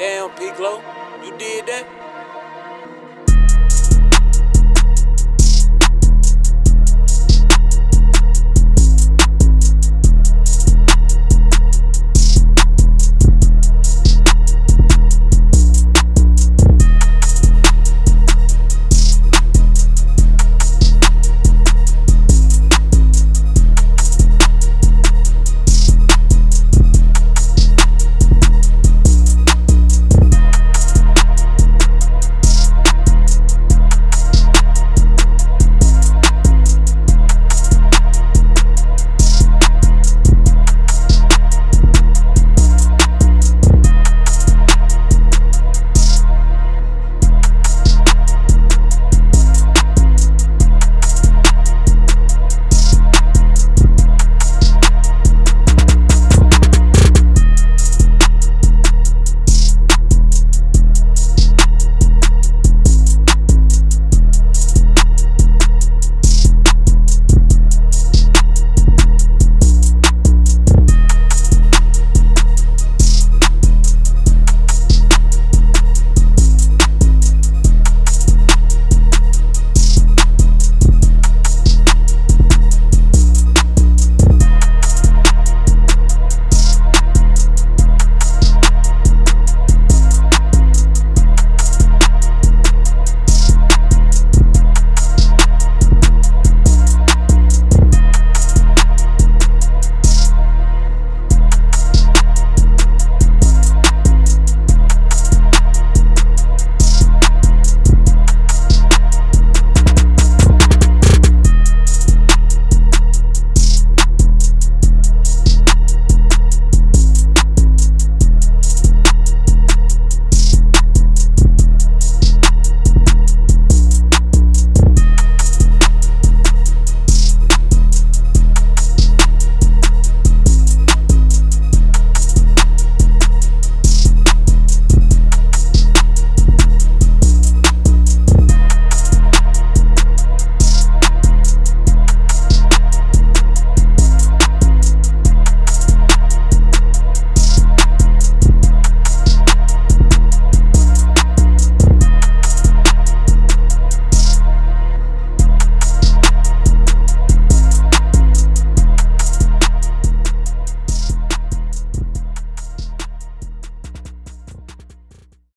Damn, PGLO, you did that?